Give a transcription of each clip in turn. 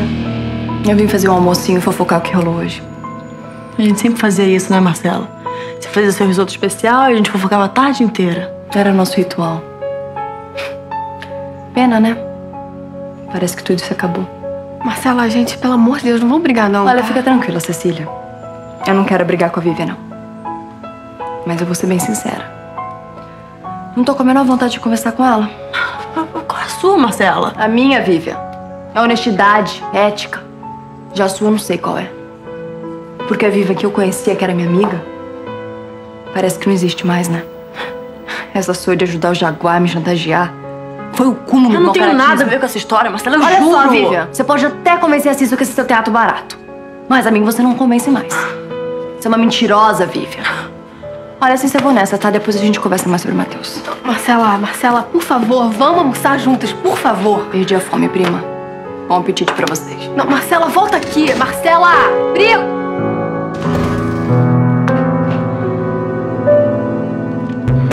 agora eu vim fazer um almocinho e fofocar o que rolou hoje. A gente sempre fazia isso, né, Marcela? Você fazia seu risoto especial e a gente fofocava a tarde inteira. Era nosso ritual. Pena, né? Parece que tudo isso acabou. Marcela, gente, pelo amor de Deus, não vamos brigar, não. Olha, fica tranquila, Cecília. Eu não quero brigar com a Vivian, não. Mas eu vou ser bem sincera. Não tô com a menor vontade de conversar com ela. Qual é a sua, Marcela? A minha, Vivian, é honestidade, ética. Já a sua eu não sei qual é. Porque a Vivian que eu conhecia, que era minha amiga, parece que não existe mais, né? Essa sua de ajudar o Jaguar a me chantagear foi o cúmulo do mau caratismo. Eu não tenho nada a ver com essa história, Marcela, eu juro. Olha só, Vivian, você pode até convencer a Cício que esse é seu teatro barato. Mas a mim você não convence mais. Você é uma mentirosa, Vivian. Olha, assim, você vou nessa, tá? Depois a gente conversa mais sobre o Matheus. Marcela, por favor, vamos almoçar juntas, por favor. Perdi a fome, prima. Bom apetite pra vocês. Não, Marcela, volta aqui. Marcela! Prima!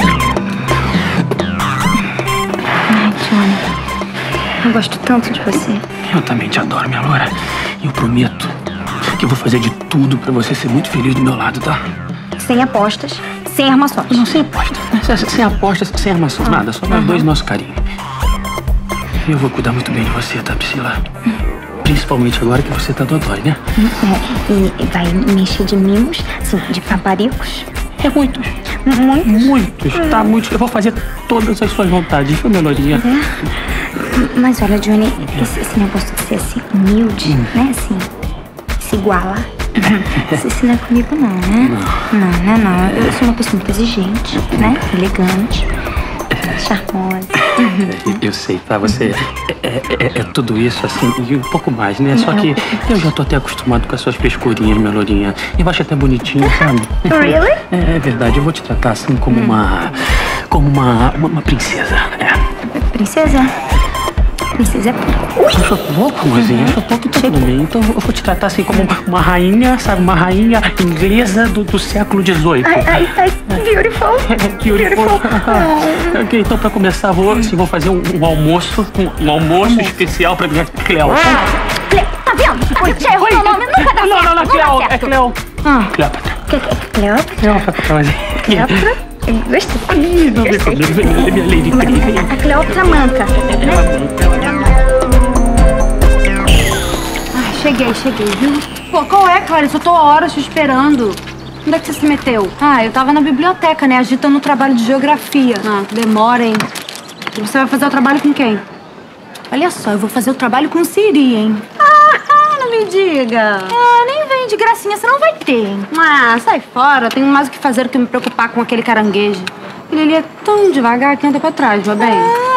Ai, Johnny. Eu gosto tanto de você. Eu também te adoro, minha loura. Eu prometo que eu vou fazer de tudo pra você ser muito feliz do meu lado, tá? Sem apostas, sem armações. Não, sem apostas. Sem apostas, sem armações. Nada, só nós dois e nosso carinho. Eu vou cuidar muito bem de você, tá, Priscila? Principalmente agora que você tá dodói, né? É, e vai me encher de mimos, assim, de paparicos. É muitos. Muitos? Muitos, tá, muitos. Eu vou fazer todas as suas vontades, viu, Melorinha? Mas olha, Johnny, esse negócio de ser assim, humilde, né, assim, se igualar. Você não é comigo não, né? Não. Eu sou uma pessoa muito exigente, né? Elegante, charmosa. Eu sei, tá? Você é tudo isso, assim, e um pouco mais, né? Só que eu já tô até acostumado com as suas frescurinhas, minha lourinha. Eu acho até bonitinho, sabe? Really? É verdade, eu vou te tratar assim como uma princesa, né? Princesa? Princesa é pouco. Eu sou pouco, mozinha. Eu sou pouco também. Então eu vou te tratar assim como uma rainha, sabe? Uma rainha inglesa do século XVIII. Ai, beautiful. Beautiful. Ok, então pra começar, vou fazer um almoço. Um almoço especial pra minha Cleo. Tá vendo? Oi, já errou o nome. Nunca dá certo. Não, Cleo. É Cleo. Cleopatra. Cleopatra. Gostei. A Cleopatra manca, né? Cheguei, viu? Pô, qual é, Clarice? Eu tô há horas te esperando. Onde é que você se meteu? Eu tava na biblioteca, né? Agitando o trabalho de geografia. Demora, hein? E você vai fazer o trabalho com quem? Olha só, eu vou fazer o trabalho com o Siri, hein? Não me diga. Nem vem de gracinha, você não vai ter, hein? Sai fora, tenho mais o que fazer do que me preocupar com aquele caranguejo. Ele é tão devagar que anda pra trás, meu bem.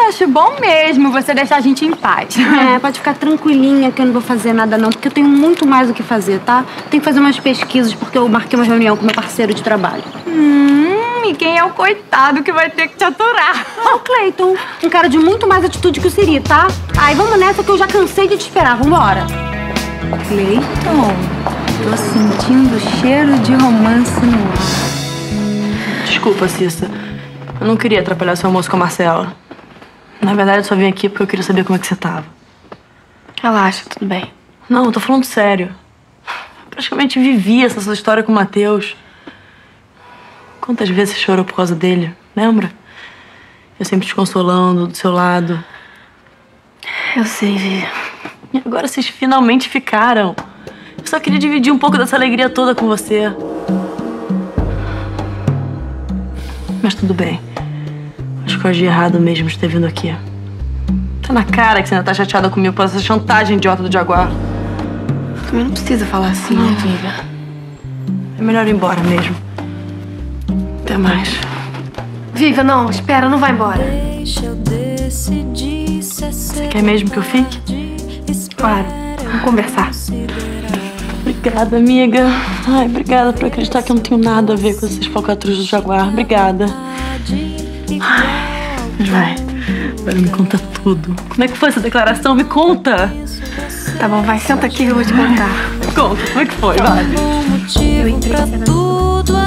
Acho bom mesmo você deixar a gente em paz. Pode ficar tranquilinha que eu não vou fazer nada não, porque eu tenho muito mais o que fazer, tá? Tenho que fazer umas pesquisas porque eu marquei uma reunião com meu parceiro de trabalho. E quem é o coitado que vai ter que te aturar? O Cleiton, um cara de muito mais atitude que o Siri, tá? Vamos nessa que eu já cansei de te esperar, vambora. Cleiton, tô sentindo cheiro de romance no ar. Desculpa, Cissa. Eu não queria atrapalhar seu almoço com a Marcela. Na verdade, eu só vim aqui porque eu queria saber como é que você tava. Relaxa, tudo bem. Não, eu tô falando sério. Eu praticamente vivi essa sua história com o Matheus. Quantas vezes você chorou por causa dele, lembra? Eu sempre te consolando, do seu lado. Eu sei, Vi. E agora vocês finalmente ficaram. Eu só queria dividir um pouco dessa alegria toda com você. Mas tudo bem. Acho que eu agi errado mesmo de ter vindo aqui. Tá na cara que você ainda tá chateada comigo por essa chantagem idiota do Jaguar. Também não precisa falar assim, né, amiga? É melhor ir embora mesmo. Até mais. Vivian, não. Espera, não vai embora. Você quer mesmo que eu fique? Claro, vamos conversar. Obrigada, amiga. Obrigada por acreditar que eu não tenho nada a ver com esses falcatruz do Jaguar. Obrigada. Vai, agora me conta tudo. Como é que foi essa declaração? Me conta. Tá bom, vai, senta aqui que eu vou te contar. Conta, como é que foi, vai. Eu entrei